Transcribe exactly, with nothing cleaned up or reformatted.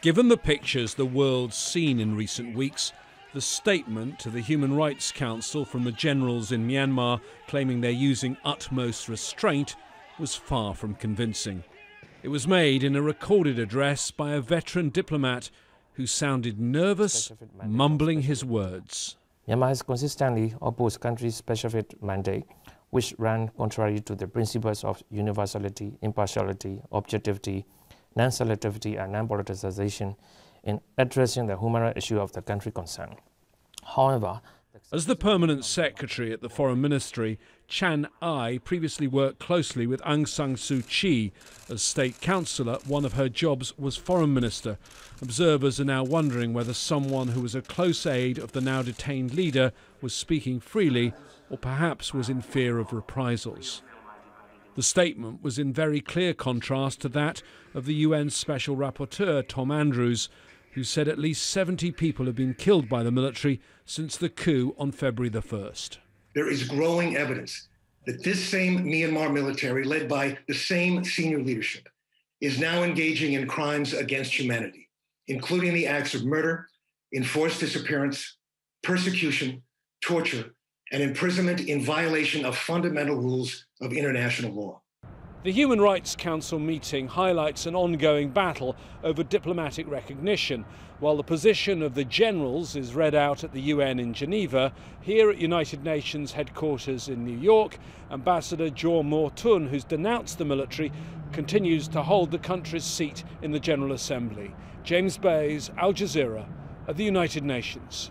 Given the pictures the world's seen in recent weeks, the statement to the Human Rights Council from the generals in Myanmar claiming they're using utmost restraint was far from convincing. It was made in a recorded address by a veteran diplomat who sounded nervous, mumbling his words. Myanmar has consistently opposed country's specific mandate, which ran contrary to the principles of universality, impartiality, objectivity, non-selectivity and non-politicization in addressing the human rights issue of the country concerned. However, as the permanent secretary at the Foreign Ministry, Chan Ai previously worked closely with Aung San Suu Kyi. As state councillor, one of her jobs was foreign minister. Observers are now wondering whether someone who was a close aide of the now detained leader was speaking freely or perhaps was in fear of reprisals. The statement was in very clear contrast to that of the U N Special Rapporteur Tom Andrews, who said at least seventy people have been killed by the military since the coup on February the first. There is growing evidence that this same Myanmar military, led by the same senior leadership, is now engaging in crimes against humanity, including the acts of murder, enforced disappearance, persecution, torture, and imprisonment in violation of fundamental rules of international law. The Human Rights Council meeting highlights an ongoing battle over diplomatic recognition. While the position of the generals is read out at the U N in Geneva, here at United Nations headquarters in New York, Ambassador Jo Mortun, who's denounced the military, continues to hold the country's seat in the General Assembly. James Bays, Al Jazeera, at the United Nations.